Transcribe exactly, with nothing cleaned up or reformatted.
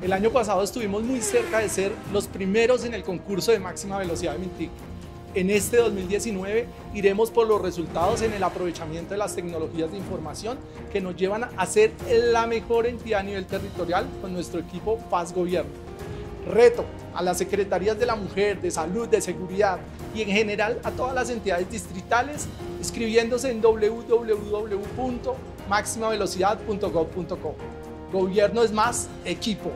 El año pasado estuvimos muy cerca de ser los primeros en el concurso de máxima velocidad de MinTIC. En este dos mil diecinueve iremos por los resultados en el aprovechamiento de las tecnologías de información que nos llevan a ser la mejor entidad a nivel territorial con nuestro equipo F A S Gobierno. Reto a las Secretarías de la Mujer, de Salud, de Seguridad y en general a todas las entidades distritales inscribiéndose en w w w punto máxima velocidad punto gov punto co. Gobierno es más equipo.